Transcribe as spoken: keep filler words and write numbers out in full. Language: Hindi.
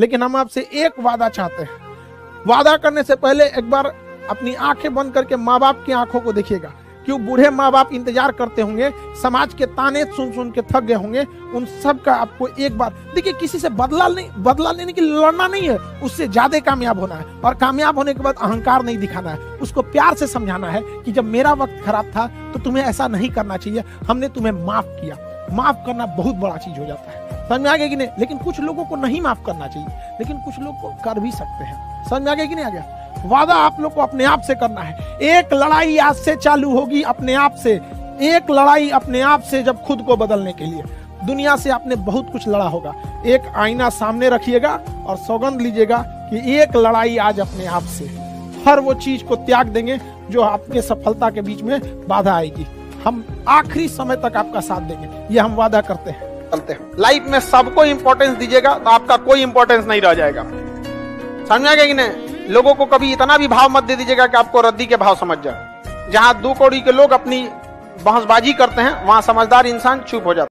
लेकिन हम आपसे एक वादा चाहते हैं। वादा करने से पहले एक बार अपनी आंखें बंद करके माँ बाप की आंखों को देखिएगा। क्यों बूढ़े माँ बाप इंतजार करते होंगे, समाज के ताने सुन सुन के थक गए होंगे। उन सब का आपको एक बार देखिए, किसी से बदला नहीं, बदला लेने की लड़ना नहीं है, उससे ज्यादा कामयाब होना है। और कामयाब होने के बाद अहंकार नहीं दिखाना है, उसको प्यार से समझाना है कि जब मेरा वक्त खराब था तो तुम्हें ऐसा नहीं करना चाहिए, हमने तुम्हें माफ किया। माफ करना बहुत बड़ा चीज हो जाता है, समझ में आ गया कि नहीं। लेकिन कुछ लोगों को नहीं माफ करना चाहिए, लेकिन कुछ लोग को कर भी सकते हैं, समझ में आ गया कि नहीं आ गया। वादा आप लोग को अपने आप से करना है। एक लड़ाई आज से चालू होगी अपने आप से, एक लड़ाई अपने आप से, जब खुद को बदलने के लिए। दुनिया से आपने बहुत कुछ लड़ा होगा, एक आईना सामने रखिएगा और सौगंध लीजिएगा कि एक लड़ाई आज अपने आप से। हर वो चीज को त्याग देंगे जो आपके सफलता के बीच में बाधा आएगी। हम आखिरी समय तक आपका साथ देंगे, ये हम वादा करते हैं। चलते हैं लाइफ में सबको इम्पोर्टेंस दीजिएगा तो आपका कोई इम्पोर्टेंस नहीं रह जाएगा, समझ आएगा कि नहीं। लोगों को कभी इतना भी भाव मत दे दीजिएगा कि आपको रद्दी के भाव समझ जाए। जहां दो कौड़ी के लोग अपनी बहसबाजी करते हैं, वहां समझदार इंसान चुप हो जाता है।